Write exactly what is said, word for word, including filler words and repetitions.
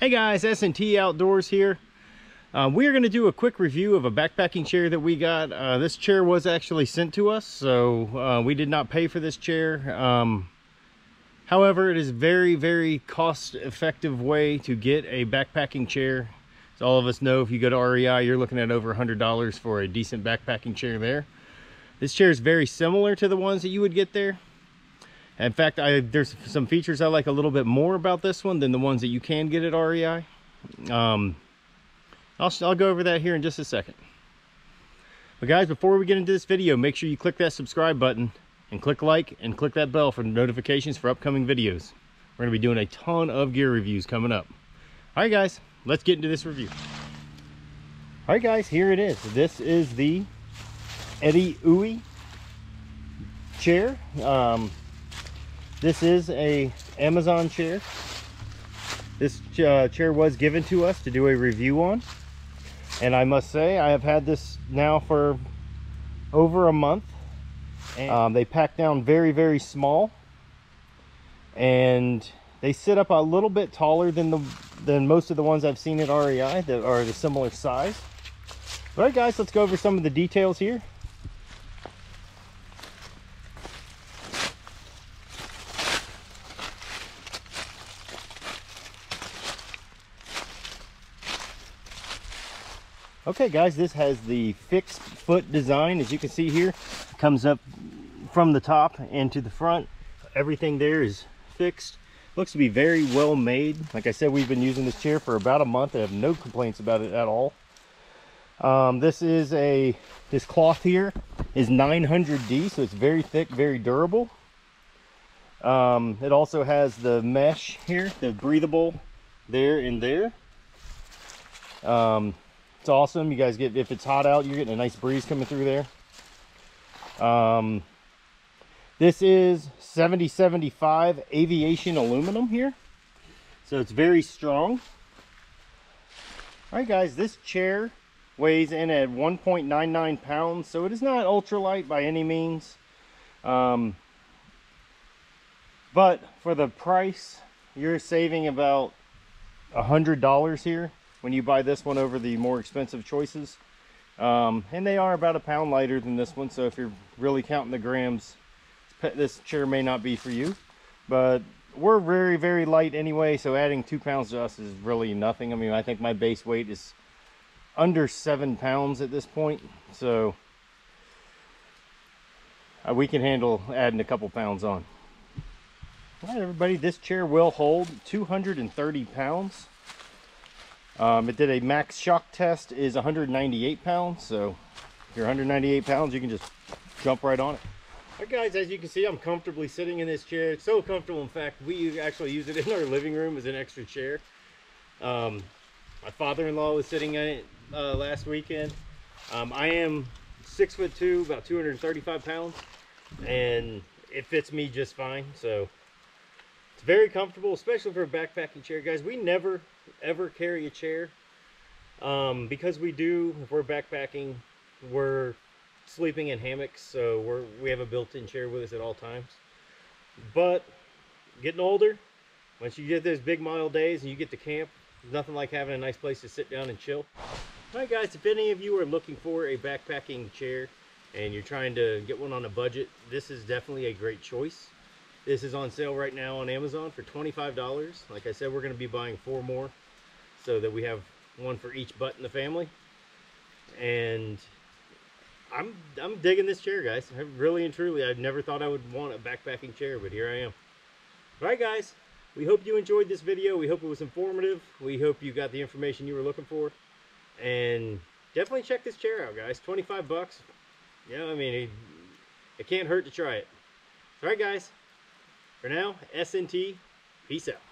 Hey guys, S and T Outdoors here. Uh, we are going to do a quick review of a backpacking chair that we got. Uh, this chair was actually sent to us, so uh, we did not pay for this chair. Um, however, it is very, very cost-effective way to get a backpacking chair. As all of us know, if you go to R E I, you're looking at over one hundred dollars for a decent backpacking chair there. This chair is very similar to the ones that you would get there. In fact, I, there's some features I like a little bit more about this one than the ones that you can get at R E I. Um, I'll, I'll go over that here in just a second. But guys, before we get into this video, make sure you click that subscribe button and click like and click that bell for notifications for upcoming videos. We're going to be doing a ton of gear reviews coming up. All right, guys, let's get into this review. All right, guys, here it is. This is the Edeuoey chair. Um, This is a Amazon chair. This uh, chair was given to us to do a review on. And I must say, I have had this now for over a month. Um, they pack down very, very small. And they sit up a little bit taller than the than most of the ones I've seen at R E I that are the similar size. All right, guys, let's go over some of the details here. Okay guys, this has the fixed foot design. As you can see here, it comes up from the top and to the front. Everything there is fixed. Looks to be very well made. Like I said, we've been using this chair for about a month. I have no complaints about it at all. Um, this is a, this cloth here is nine hundred D, so it's very thick, very durable. Um, it also has the mesh here, the breathable there and there. Um, It's awesome. You guys get, if it's hot out, you're getting a nice breeze coming through there. Um, this is seventy seventy-five aviation aluminum here, so it's very strong. All right, guys, this chair weighs in at one point nine nine pounds, so it is not ultralight by any means. Um, but for the price, you're saving about one hundred dollars here when you buy this one over the more expensive choices. Um, and they are about a pound lighter than this one, so if you're really counting the grams, this chair may not be for you. But we're very, very light anyway, so adding two pounds to us is really nothing. I mean, I think my base weight is under seven pounds at this point, so uh, we can handle adding a couple pounds on. All right, everybody, this chair will hold two hundred thirty pounds. Um, it did a max shock test, is one hundred ninety-eight pounds, so if you're one hundred ninety-eight pounds, you can just jump right on it. All right, guys, as you can see, I'm comfortably sitting in this chair. It's so comfortable, in fact, we actually use it in our living room as an extra chair. Um, my father-in-law was sitting in it uh, last weekend. Um, I am six foot two, about two hundred thirty-five pounds, and it fits me just fine, so it's very comfortable, especially for a backpacking chair. Guys, we never ever carry a chair um because we do, if we're backpacking, we're sleeping in hammocks, so we're we have a built-in chair with us at all times. But getting older, once you get those big mile days and you get to camp, there's nothing like having a nice place to sit down and chill. All right, guys, if any of you are looking for a backpacking chair and you're trying to get one on a budget, this is definitely a great choice. This is on sale right now on Amazon for twenty-five dollars. Like I said, we're going to be buying four more so that we have one for each butt in the family. And I'm I'm digging this chair, guys. I really and truly, I've never thought I would want a backpacking chair, but here I am. All right, guys, we hope you enjoyed this video. We hope it was informative. We hope you got the information you were looking for. And definitely check this chair out, guys. twenty-five bucks. Yeah, I mean, it, it can't hurt to try it. All right, guys. For now, S and T, peace out.